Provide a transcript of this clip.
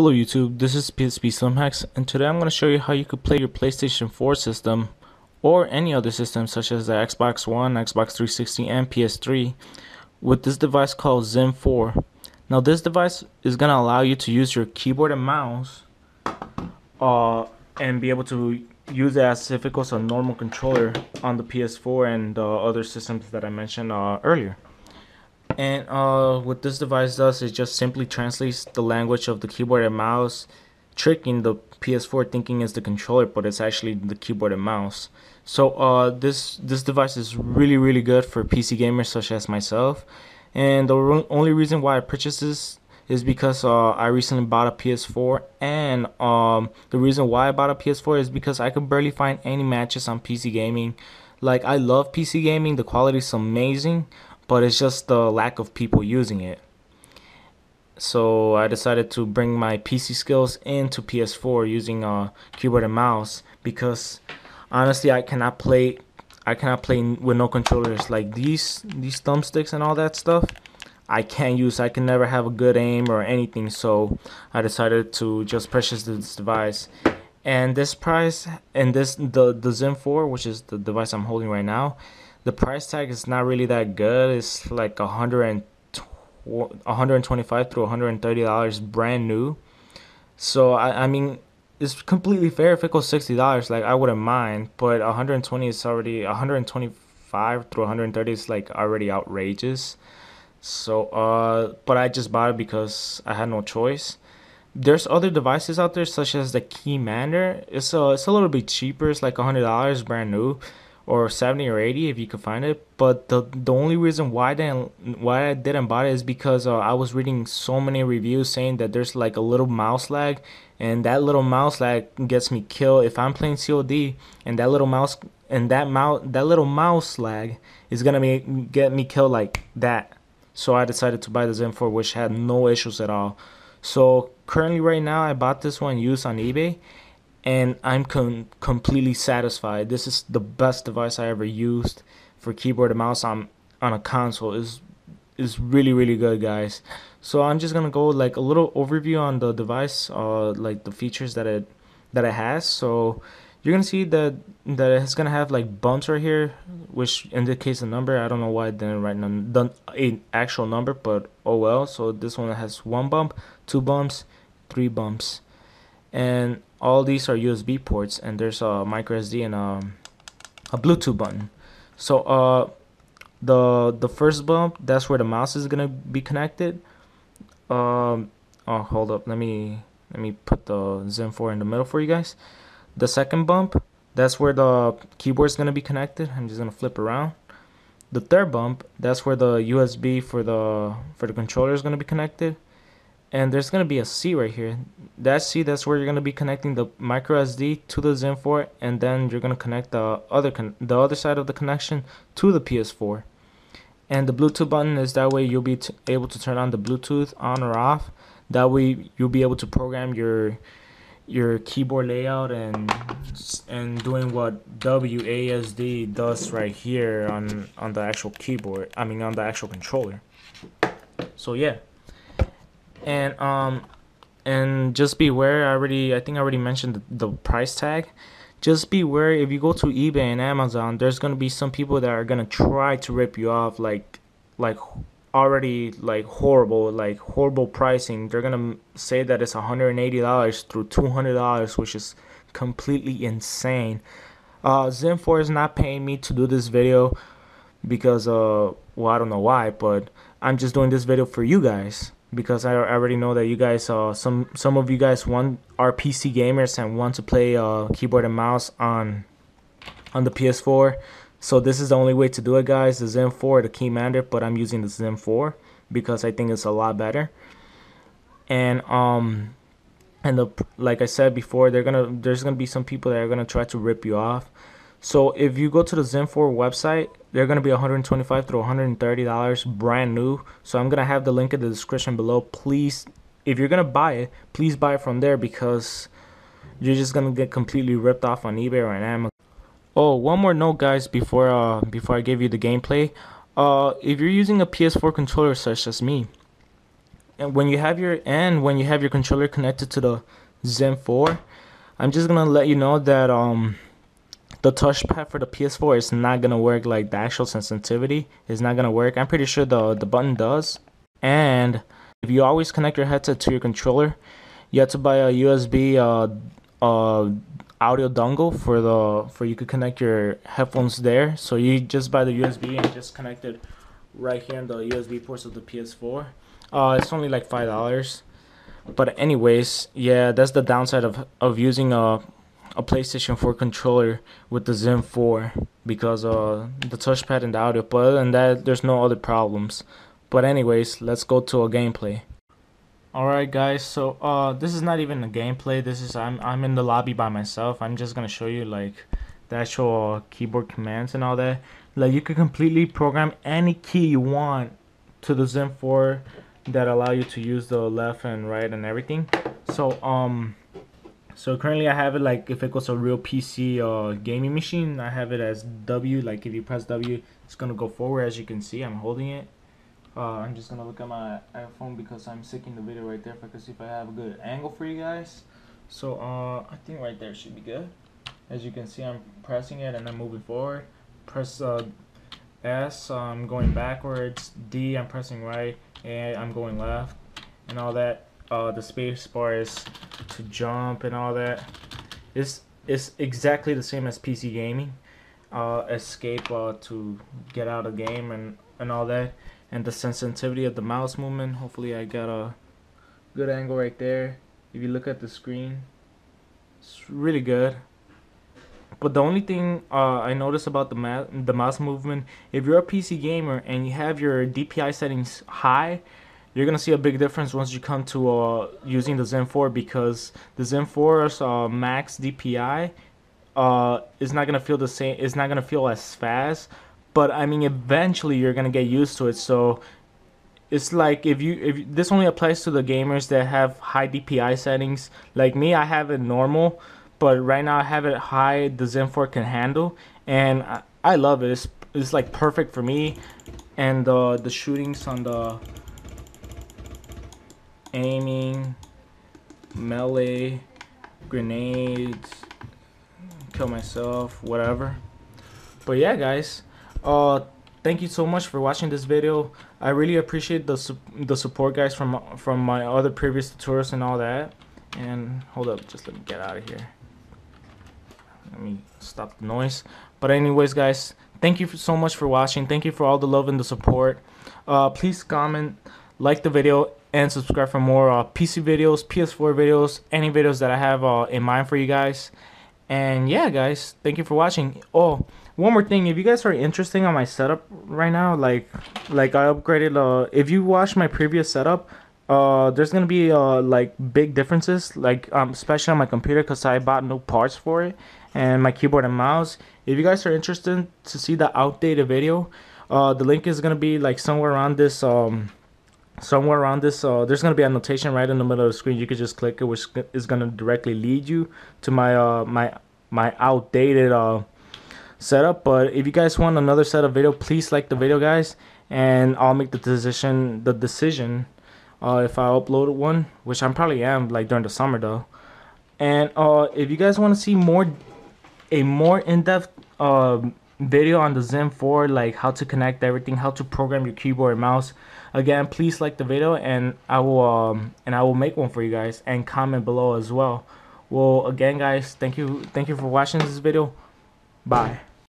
Hello YouTube, this is PSP Slim Hacks, and today I'm going to show you how you could play your PlayStation 4 system or any other system such as the Xbox One, Xbox 360 and PS3 with this device called XIM4. Now this device is going to allow you to use your keyboard and mouse and be able to use it as if it was a normal controller on the PS4 and other systems that I mentioned earlier. And what this device does is just simply translates the language of the keyboard and mouse, tricking the PS4 thinking it's the controller, but it's actually the keyboard and mouse. So this device is really good for PC gamers such as myself. And the only reason why I purchased this is because I recently bought a PS4, and the reason why I bought a PS4 is because I could barely find any matches on PC gaming. Like, I love PC gaming, the quality is amazing, but it's just the lack of people using it. So I decided to bring my PC skills into PS4 using a keyboard and mouse, because honestly I cannot play with no controllers. Like these thumbsticks and all that stuff I can't use. I can never have a good aim or anything, so I decided to just purchase this device. And this price and the XIM4, which is the device I'm holding right now, the price tag is not really that good. It's like $125 through $130 brand new. So I mean, it's completely fair. If it goes $60, like, I wouldn't mind, but $120 is already, $125 through $130 is like already outrageous. So but I just bought it because I had no choice. There's other devices out there such as the Keymander. It's a little bit cheaper. It's like $100 brand new, or 70 or 80 if you could find it. But the only reason why I didn't buy it is because I was reading so many reviews saying that there's like a little mouse lag, and that little mouse lag gets me killed if I'm playing COD, and that little mouse lag is gonna get me killed like that. So I decided to buy the XIM4, which had no issues at all. So currently right now I bought this one used on eBay, and I'm completely satisfied. This is the best device I ever used for keyboard and mouse on a console. Is really good, guys. So I'm just gonna go like a little overview on the device, like the features that it has. So you're gonna see that it's gonna have like bumps right here, which indicates a number. I don't know why I didn't write an actual number, but oh well. So this one has one bump, two bumps, three bumps, and all these are USB ports, and there's a micro SD and a Bluetooth button. So the first bump, that's where the mouse is gonna be connected. Oh, hold up, let me put the XIM4 in the middle for you guys. The second bump, that's where the keyboard is gonna be connected. I'm just gonna flip around. The third bump, that's where the USB for the controller is gonna be connected. And there's going to be a C right here. That C, that's where you're going to be connecting the micro SD to the XIM4, and then you're going to connect the other side of the connection to the PS4. And the Bluetooth button is that way you'll be able to turn on the Bluetooth on or off. That way you'll be able to program your keyboard layout and doing what WASD does right here on the actual keyboard. I mean on the actual controller. So yeah. And just beware, I think I already mentioned the price tag. Just beware, if you go to eBay and Amazon, there's gonna be some people that are gonna try to rip you off, like horrible pricing. They're gonna say that it's $180 through $200, which is completely insane. XIM4 is not paying me to do this video because well, I don't know why, but I'm just doing this video for you guys, because I already know that you guys, some of you guys are PC gamers and want to play keyboard and mouse on the PS4. So this is the only way to do it, guys. The XIM4, the Keymander, but I'm using the XIM4 because I think it's a lot better. And like I said before, there's gonna be some people that are gonna try to rip you off. So if you go to the XIM4 website, they're going to be $125 through $130 brand new. So I'm going to have the link in the description below. Please, if you're going to buy it, please buy it from there, because you're just going to get completely ripped off on eBay or on Amazon. Oh, one more note, guys, before I give you the gameplay. If you're using a PS4 controller such as me, And when you have your controller connected to the XIM4, I'm just gonna let you know that the touchpad for the PS4 is not gonna work. Like the actual sensitivity is not gonna work. I'm pretty sure the button does. And if you always connect your headset to your controller, you have to buy a USB audio dongle for you could connect your headphones there. So you just buy the USB and just connect it right here in the USB ports of the PS4. It's only like $5. But anyways, yeah, that's the downside of using a PlayStation 4 controller with the XIM4, because the touchpad and the audio. But other than that, there's no other problems. But anyways, let's go to a gameplay. Alright guys, so this is not even a gameplay. This is I'm in the lobby by myself. I'm just gonna show you like the actual keyboard commands and all that. Like you can completely program any key you want to the XIM4 that allow you to use the left and right and everything. So so currently I have it like if it goes to a real PC gaming machine, I have it as W. Like if you press W, it's gonna go forward. As you can see, I'm holding it. I'm just gonna look at my iPhone because I'm sticking the video right there if I can see if I have a good angle for you guys. So I think right there should be good. As you can see, I'm pressing it and I'm moving forward. Press S, I'm going backwards. D, I'm pressing right, and I'm going left, and all that. The space bar is to jump and all that. It's exactly the same as PC gaming. Escape to get out of game and all that. And the sensitivity of the mouse movement. Hopefully I got a good angle right there. If you look at the screen, it's really good. But the only thing I noticed about the mouse movement, if you're a PC gamer and you have your DPI settings high, you're gonna see a big difference once you come to using the XIM4, because the XIM4's max DPI is not gonna feel the same. It's not gonna feel as fast. But I mean, eventually you're gonna get used to it. So it's like if this only applies to the gamers that have high DPI settings. Like me, I have it normal, but right now I have it high. The XIM4 can handle, and I love it. It's like perfect for me. And the shootings on the aiming, melee, grenades, kill myself, whatever. But yeah, guys. Thank you so much for watching this video. I really appreciate the support, guys, from my other previous tutorials and all that. And hold up, just let me get out of here. Let me stop the noise. But anyways, guys, thank you so much for watching. Thank you for all the love and the support. Please comment, like the video, and subscribe for more PC videos, PS4 videos, any videos that I have in mind for you guys. And yeah, guys, thank you for watching. Oh, one more thing, if you guys are interested on my setup right now, like I upgraded, if you watch my previous setup, there's gonna be like big differences, like especially on my computer, because I bought no parts for it, and my keyboard and mouse. If you guys are interested to see the outdated video, the link is gonna be like somewhere around this there's gonna be a notation right in the middle of the screen. You could just click it, which is gonna directly lead you to my my outdated setup. But if you guys want another set of video, please like the video, guys, and I'll make the decision if I upload one, which I'm probably am like during the summer though. And if you guys want to see a more in-depth video on the XIM4, like how to connect everything, how to program your keyboard and mouse, again, please like the video, and I will make one for you guys, and comment below as well. Well, again, guys, thank you for watching this video. Bye.